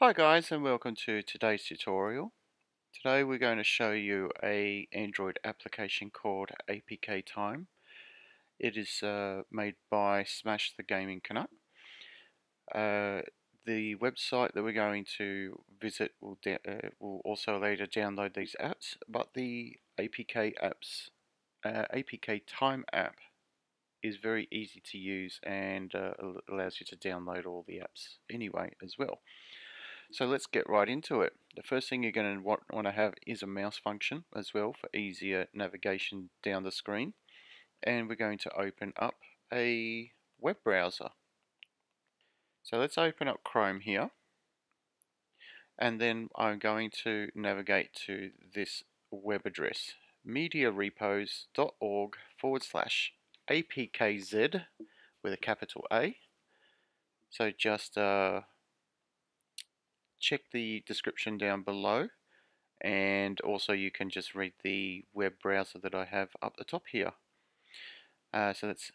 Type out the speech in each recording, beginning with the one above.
Hi guys, and welcome to today's tutorial. Today we're going to show you an Android application called APK Time. It is made by Smash the Gaming Canuck. The website that we're going to visit will also later download these apps, but the APK Time app is very easy to use and allows you to download all the apps anyway as well. So let's get right into it. The first thing you're going to want to have is a mouse function as well for easier navigation down the screen. And we're going to open up a web browser. So let's open up Chrome here. And then I'm going to navigate to this web address, mediarepos.org/APKZ with a capital A. So just check the description down below, and also you can just read the web browser that I have up the top here. So that's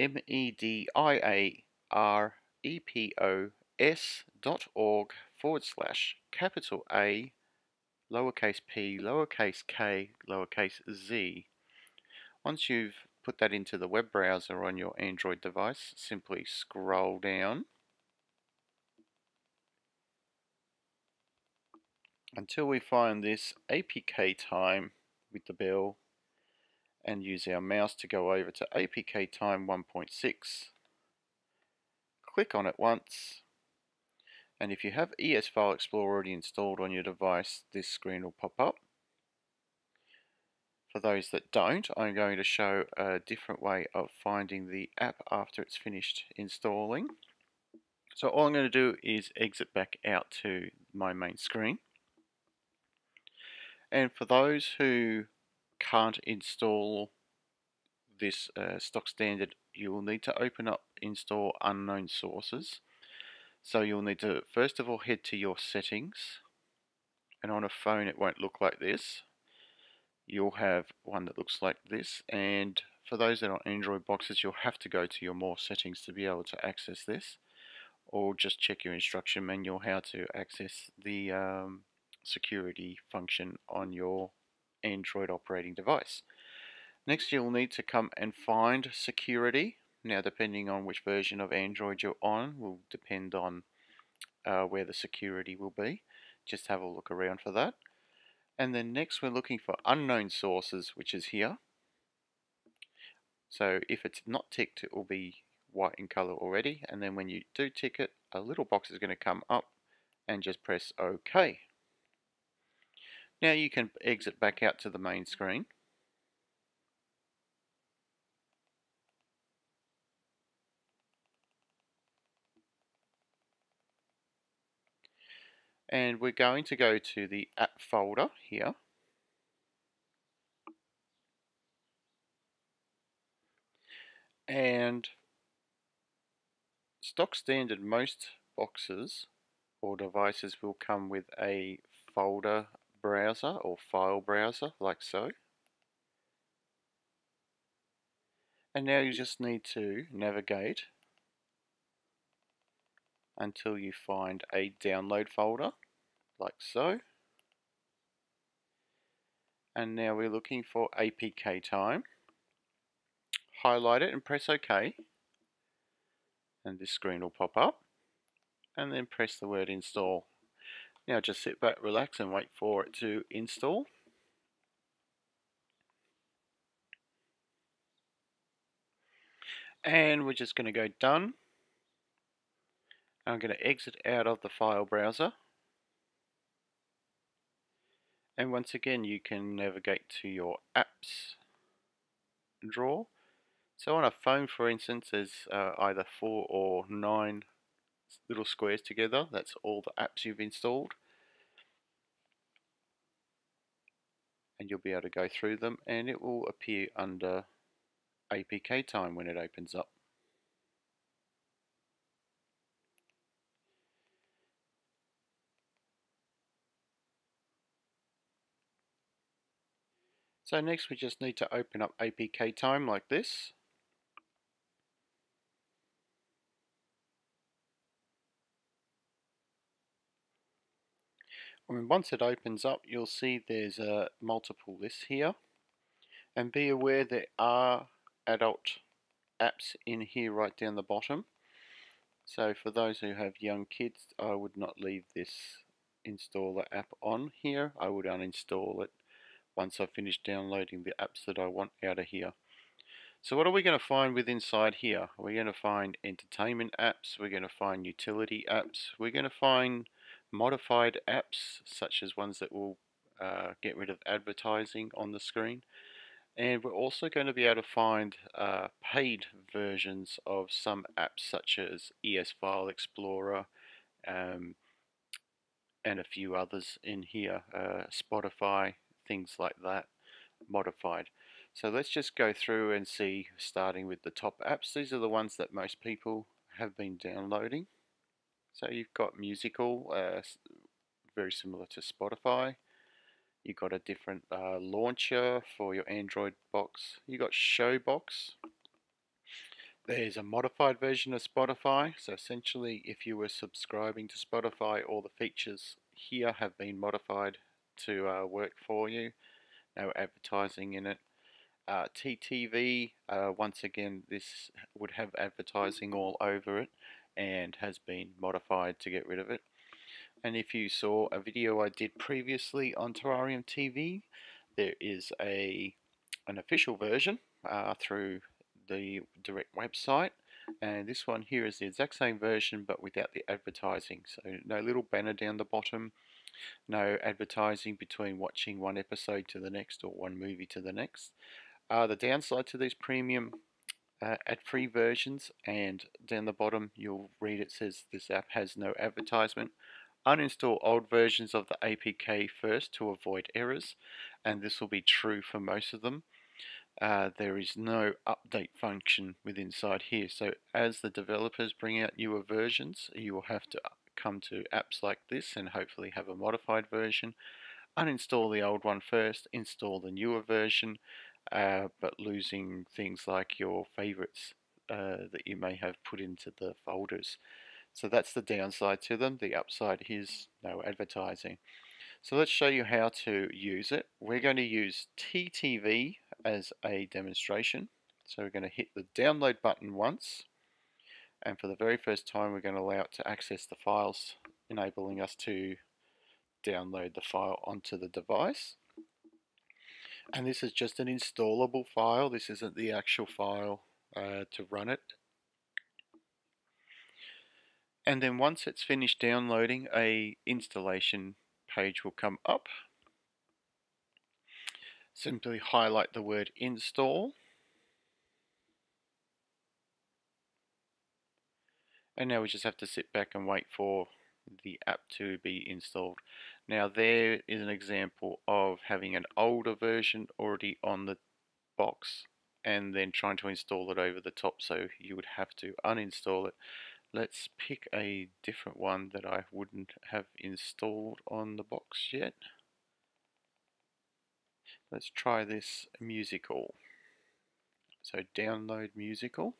mediarepos.org/A_P_K_Z. Once you've put that into the web browser on your Android device, simply scroll down until we find this APK Time with the bell, and use our mouse to go over to APK Time 1.6. Click on it once, and if you have ES File Explorer already installed on your device, this screen will pop up. For those that don't, I'm going to show a different way of finding the app after it's finished installing. So all I'm going to do is exit back out to my main screen. And for those who can't install this stock standard, you will need to open up Install Unknown Sources. So you'll need to first of all head to your settings, and on a phone it won't look like this. You'll have one that looks like this, and for those that are on Android boxes, you'll have to go to your More settings to be able to access this, or just check your instruction manual how to access the security function on your Android operating device. Next, you'll need to come and find security. Now, depending on which version of Android you're on will depend on where the security will be. Just have a look around for that. And then next, we're looking for unknown sources, which is here. So if it's not ticked, it will be white in color already. And then when you do tick it, a little box is going to come up, and just press OK. Now you can exit back out to the main screen. And we're going to go to the app folder here. And stock standard, most boxes or devices will come with a folder browser or file browser, like so. And now you just need to navigate until you find a download folder, like so. And now we're looking for APK Time. Highlight it and press OK. And this screen will pop up. And then press the word install. Now just sit back, relax, and wait for it to install. And we're just going to go done. I'm going to exit out of the file browser. And once again, you can navigate to your apps drawer. So on a phone, for instance, there's either 4 or 9 little squares together. That's all the apps you've installed, and you'll be able to go through them, and it will appear under APK Time when it opens up. So next we just need to open up APK Time like this. I mean, once it opens up, you'll see there's a multiple list here, and be aware there are adult apps in here right down the bottom. So for those who have young kids, I would not leave this installer app on here. I would uninstall it once I finish downloading the apps that I want out of here. So what are we going to find with inside here? We're going to find entertainment apps, we're going to find utility apps, we're going to find modified apps, such as ones that will get rid of advertising on the screen. And we're also going to be able to find paid versions of some apps such as ES File Explorer and a few others in here, Spotify, things like that, modified. So let's just go through and see, starting with the top apps. These are the ones that most people have been downloading. So you've got Musical, very similar to Spotify. You've got a different launcher for your Android box. You've got Showbox. There's a modified version of Spotify. So essentially, if you were subscribing to Spotify, all the features here have been modified to work for you. No advertising in it. TeaTV, once again, this would have advertising all over it and has been modified to get rid of it. And if you saw a video I did previously on Terrarium TV, there is an official version through the direct website, and this one here is the exact same version but without the advertising. So no little banner down the bottom, no advertising between watching one episode to the next or one movie to the next. The downside to these premium ad-free versions, and down the bottom you'll read it says this app has no advertisement. Uninstall old versions of the APK first to avoid errors, and this will be true for most of them. There is no update function within inside here, so as the developers bring out newer versions, you will have to come to apps like this and hopefully have a modified version. Uninstall the old one first, install the newer version, but losing things like your favorites that you may have put into the folders. So that's the downside to them. The upside is no advertising. So let's show you how to use it. We're going to use TeaTV as a demonstration. So we're going to hit the download button once. And for the very first time, we're going to allow it to access the files, enabling us to download the file onto the device. And this is just an installable file. This isn't the actual file to run it. And then once it's finished downloading, a installation page will come up. Simply highlight the word install. And now we just have to sit back and wait for the app to be installed. Now there is an example of having an older version already on the box and then trying to install it over the top, so you would have to uninstall it. Let's pick a different one that I wouldn't have installed on the box yet. Let's try this Musical. So download Musical.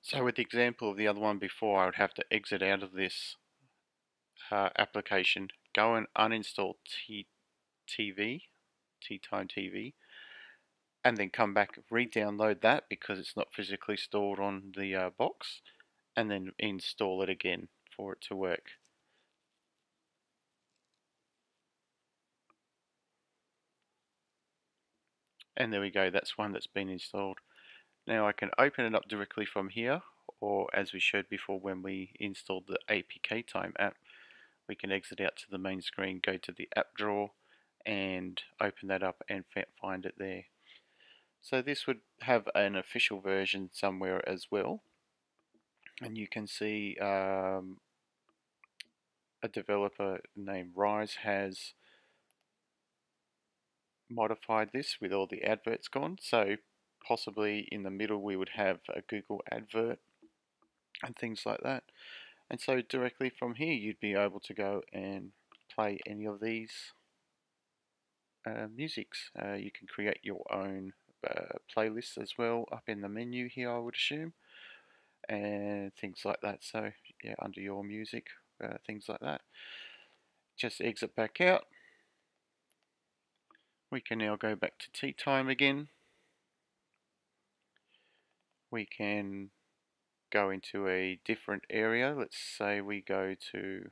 So with the example of the other one before, I would have to exit out of this application, go and uninstall TeaTime TV, and then come back, re-download that because it's not physically stored on the box, and then install it again for it to work. And there we go, that's one that's been installed. Now I can open it up directly from here, or as we showed before when we installed the APK Time app, we can exit out to the main screen, go to the app drawer and open that up and find it there. So this would have an official version somewhere as well, and you can see a developer named Rise has modified this with all the adverts gone. So possibly in the middle we would have a Google advert and things like that, and so directly from here you'd be able to go and play any of these musics. You can create your own playlists as well up in the menu here, I would assume, and things like that. So yeah, under your music, things like that. Just exit back out. We can now go back to Tea Time again. We can go into a different area. Let's say we go to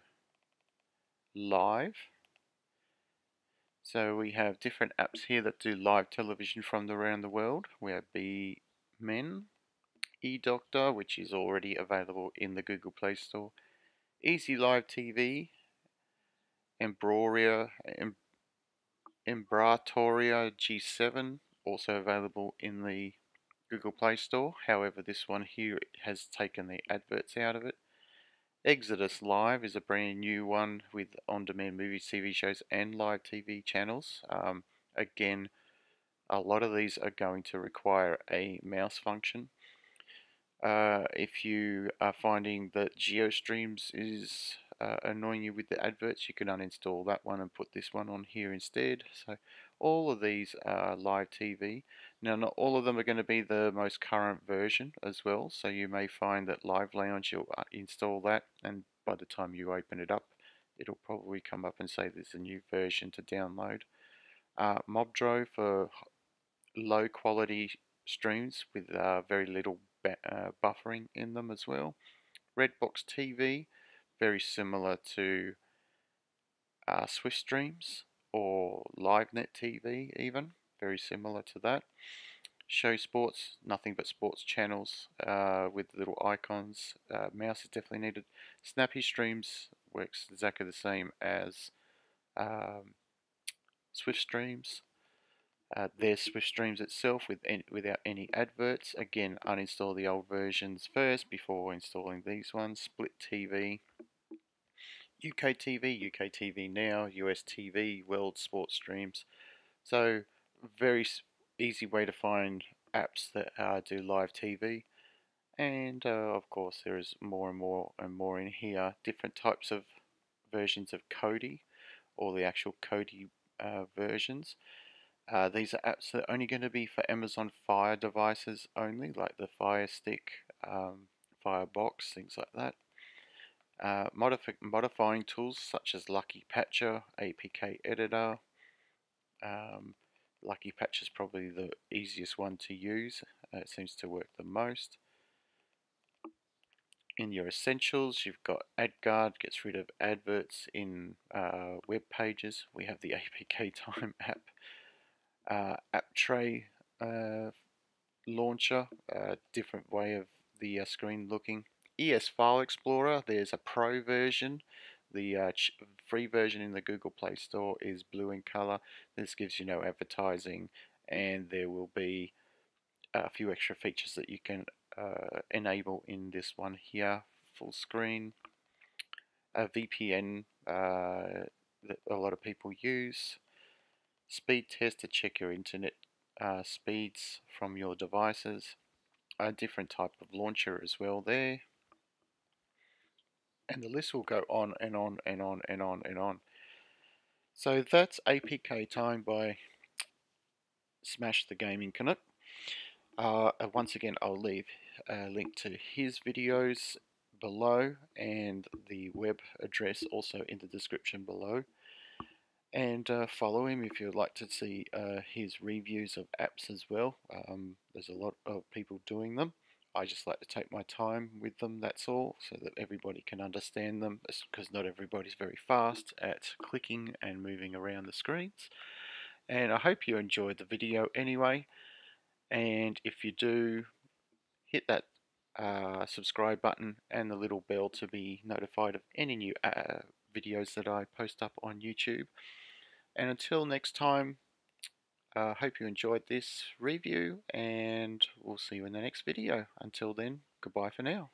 live. So we have different apps here that do live television from around the world. We have B-Men, eDoctor, which is already available in the Google Play Store, Easy Live TV, Embratoria G7, also available in the Google Play Store. However, this one here has taken the adverts out of it. Exodus Live is a brand new one with on-demand movies, TV shows and live TV channels. Again, a lot of these are going to require a mouse function. If you are finding that GeoStreams is annoying you with the adverts, you can uninstall that one and put this one on here instead. So all of these are live TV. Now, not all of them are going to be the most current version as well, so you may find that Live Lounge, you'll install that, and by the time you open it up, it'll probably come up and say there's a new version to download. Mobdro for low quality streams with very little buffering in them as well. Redbox TV, very similar to Swift Streams or LiveNet TV, even very similar to that. Show Sports, nothing but sports channels with little icons. Mouse is definitely needed. Snappy Streams works exactly the same as Swift Streams. There's Swift Streams itself without any adverts. Again, uninstall the old versions first before installing these ones. Split TV, UK TV, UK TV Now, US TV, World Sports Streams. So very easy way to find apps that do live TV. And of course there is more in here. Different types of versions of Kodi, or the actual Kodi versions. These are apps that are only going to be for Amazon Fire devices only, like the Fire Stick, Firebox, things like that. Modifying tools such as Lucky Patcher, APK Editor. Lucky Patcher is probably the easiest one to use. It seems to work the most. In your essentials, you've got AdGuard, gets rid of adverts in web pages. We have the APK Time app. App tray launcher, different way of the screen looking. ES File Explorer, there's a pro version. The free version in the Google Play Store is blue in color. This gives you no advertising, and there will be a few extra features that you can enable in this one here. Full screen, a VPN that a lot of people use. Speed test to check your internet speeds from your devices. A different type of launcher as well there. And the list will go on and on and on and on and on. So that's APK Time by Smash the Gaming Canuck. Once again, I'll leave a link to his videos below, and the web address also in the description below. And follow him if you'd like to see his reviews of apps as well. There's a lot of people doing them. I just like to take my time with them, that's all, so that everybody can understand them, because not everybody's very fast at clicking and moving around the screens. And I hope you enjoyed the video anyway, and if you do, hit that subscribe button and the little bell to be notified of any new videos that I post up on YouTube. And until next time, I hope you enjoyed this review, and we'll see you in the next video. Until then, goodbye for now.